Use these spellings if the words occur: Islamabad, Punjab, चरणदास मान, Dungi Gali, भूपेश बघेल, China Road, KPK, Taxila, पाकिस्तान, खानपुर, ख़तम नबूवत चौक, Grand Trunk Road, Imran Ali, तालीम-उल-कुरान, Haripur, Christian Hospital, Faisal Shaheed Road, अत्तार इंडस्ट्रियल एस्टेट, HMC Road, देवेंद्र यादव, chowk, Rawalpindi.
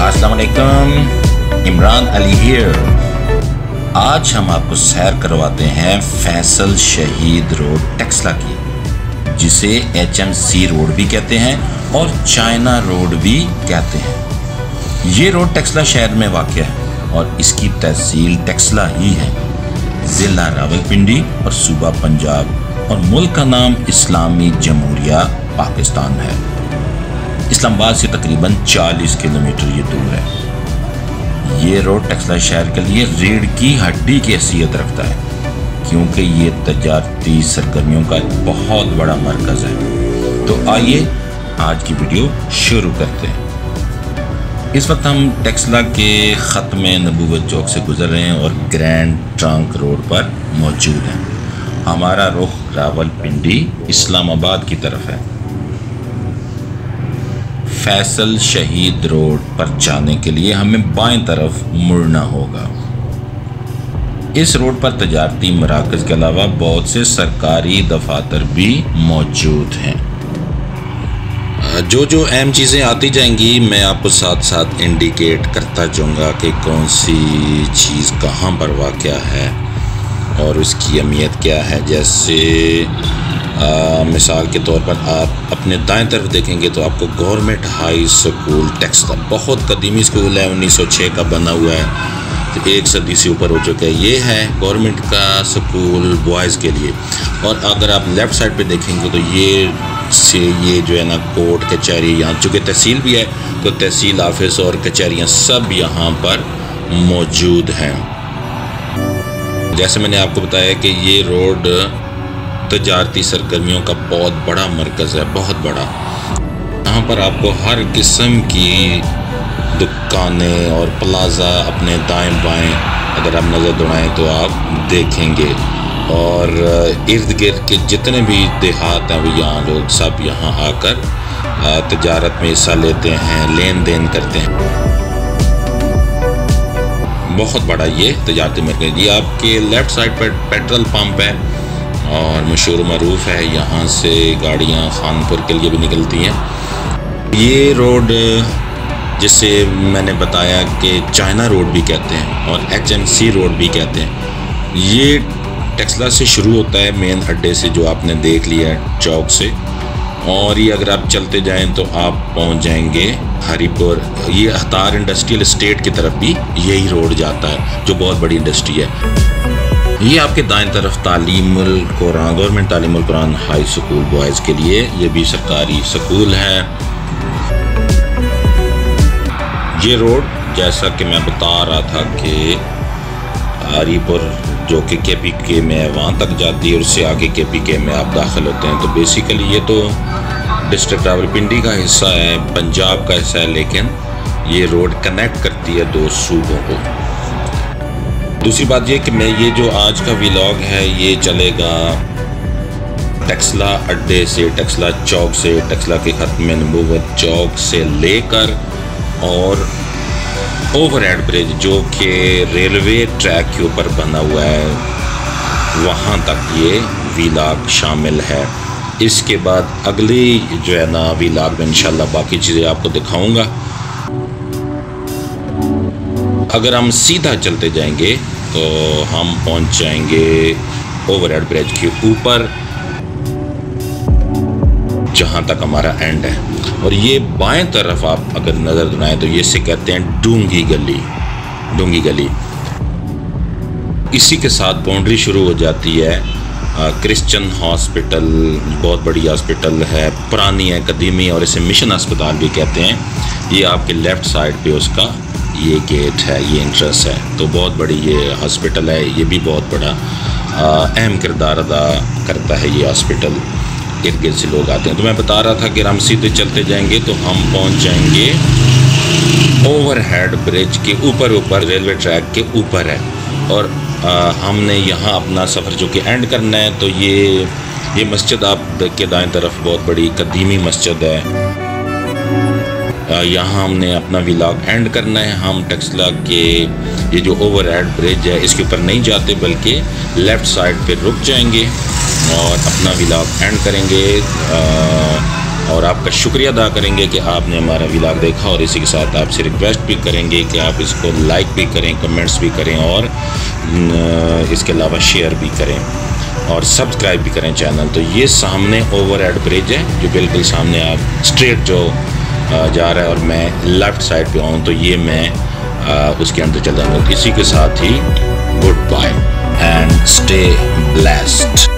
अस्सलामुअलैकुम, इमरान अली हियर। आज हम आपको सैर करवाते हैं फैसल शहीद रोड टैक्सला की, जिसे HMC रोड भी कहते हैं और चाइना रोड भी कहते हैं। ये रोड टैक्सला शहर में वाक़ है और इसकी तहसील टैक्सला ही है, ज़िला रावलपिंडी और सूबा पंजाब, और मुल्क का नाम इस्लामी जमहूरिया पाकिस्तान है। इस्लामाबाद से तकरीबन 40 किलोमीटर ये दूर है। ये रोड टैक्सला शहर के लिए रीढ़ की हड्डी की हैसियत रखता है, क्योंकि ये तजारती सरगर्मियों का एक बहुत बड़ा मरकज़ है। तो आइए आज की वीडियो शुरू करते हैं। इस वक्त हम टैक्सला के ख़तम नबूवत चौक से गुज़र रहे हैं और ग्रैंड ट्रंक रोड पर मौजूद हैं। हमारा रुख रावलपिंडी इस्लामाबाद की तरफ है। फैसल शहीद रोड पर जाने के लिए हमें बाएं तरफ मुड़ना होगा। इस रोड पर तजारती मराकज़ के अलावा बहुत से सरकारी दफातर भी मौजूद हैं। जो अहम चीज़ें आती जाएंगी मैं आपको साथ साथ इंडिकेट करता जाऊँगा कि कौन सी चीज़ कहाँ पर वाक़या है और उसकी अहमियत क्या है। जैसे मिसाल के तौर पर आप अपने दाएं तरफ देखेंगे तो आपको गवर्नमेंट हाई स्कूल टैक्सला, बहुत कदीमी स्कूल है, 1906 का बना हुआ है, तो 1 सदी से ऊपर हो चुका है। ये है गवर्नमेंट का स्कूल बॉयज़ के लिए। और अगर आप लेफ़्ट साइड पे देखेंगे तो ये जो है ना कोर्ट कचहरी, यहाँ चूँकि तहसील भी है तो तहसील ऑफिस और कचहरियाँ सब यहाँ पर मौजूद हैं। जैसे मैंने आपको बताया कि ये रोड तजारती सरगर्मियों का बहुत बड़ा मरकज़ है, बहुत बड़ा। यहाँ पर आपको हर किस्म की दुकानें और प्लाजा अपने दाएं बाएं अगर आप नज़र दौड़ाएँ तो आप देखेंगे, और इर्द गिर्द के जितने भी देहात हैं वो यहाँ लोग सब यहाँ आकर तजारत में हिस्सा लेते हैं, लेन देन करते हैं। बहुत बड़ा ये तजारती मरकज़। ये आपके लेफ़्ट साइड पर पेट्रोल पम्प है और मशहूर मरूफ़ है, यहाँ से गाड़ियाँ खानपुर के लिए भी निकलती हैं। ये रोड जिसे मैंने बताया कि चाइना रोड भी कहते हैं और HMC रोड भी कहते हैं, ये टैक्सला से शुरू होता है, मेन अड्डे से जो आपने देख लिया है, चौक से। और ये अगर आप चलते जाएं तो आप पहुंच जाएंगे हरीपुर। ये अत्तार इंडस्ट्रियल एस्टेट की तरफ भी यही रोड जाता है, जो बहुत बड़ी इंडस्ट्री है। ये आपके दाएं तरफ तालीम-उल-कुरान, गवर्नमेंट तालीम-उल-कुरान हाई स्कूल बॉयज़ के लिए, ये भी सरकारी स्कूल है। ये रोड, जैसा कि मैं बता रहा था, कि हरीपुर जो कि KPK में है वहाँ तक जाती है, और उससे आगे KPK में आप दाखिल होते हैं। तो बेसिकली ये तो डिस्ट्रिक्ट रावलपिंडी का हिस्सा है, पंजाब का हिस्सा है, लेकिन ये रोड कनेक्ट करती है 2 सूबों को। दूसरी बात यह कि मैं ये जो आज का व्लॉग है ये चलेगा टैक्सला अड्डे से, टैक्सला चौक से, टैक्सला के ख़तम नबूवत चौक से लेकर और ओवरहेड ब्रिज जो कि रेलवे ट्रैक के ऊपर बना हुआ है वहाँ तक ये व्लॉग शामिल है। इसके बाद अगली जो है ना व्लॉग में इंशाल्लाह बाकी चीज़ें आपको दिखाऊँगा। अगर हम सीधा चलते जाएंगे तो हम पहुंच जाएंगे ओवरहेड ब्रिज के ऊपर, जहां तक हमारा एंड है। और ये बाएं तरफ आप अगर नज़र बनाएं तो ये से कहते हैं डूंगी गली, डूंगी गली। इसी के साथ बाउंड्री शुरू हो जाती है। क्रिश्चियन हॉस्पिटल बहुत बड़ी हॉस्पिटल है, पुरानी है, कदीमी, और इसे मिशन अस्पताल भी कहते हैं। ये आपके लेफ़्ट साइड पे उसका ये गेट है, ये एंट्रेंस है। तो बहुत बड़ी ये हॉस्पिटल है, ये भी बहुत बड़ा अहम किरदार अदा करता है ये हॉस्पिटल, इर्द गिर्द से लोग आते हैं। तो मैं बता रहा था कि हम सीधे चलते जाएंगे तो हम पहुंच जाएंगे ओवरहेड ब्रिज के ऊपर, ऊपर रेलवे ट्रैक के ऊपर है। और हमने यहाँ अपना सफ़र जो कि एंड करना है, तो ये मस्जिद आप के दाएँ तरफ बहुत बड़ी कदीमी मस्जिद है, यहाँ हमने अपना व्लॉग एंड करना है। हम टैक्सला के ये जो ओवरहेड ब्रिज है इसके ऊपर नहीं जाते, बल्कि लेफ़्ट साइड पे रुक जाएंगे और अपना व्लॉग एंड करेंगे। और आपका शुक्रिया अदा करेंगे कि आपने हमारा व्लॉग देखा, और इसी के साथ आपसे रिक्वेस्ट भी करेंगे कि आप इसको लाइक भी करें, कमेंट्स भी करें, और इसके अलावा शेयर भी करें और सब्सक्राइब भी करें चैनल। तो ये सामने ओवरहेड ब्रिज है जो बिल्कुल सामने आप स्ट्रेट जो जा रहा है, और मैं लेफ़्ट साइड पे आऊँ तो ये मैं उसके अंदर चल जाऊँगा। इसी के साथ ही good bye and stay blessed.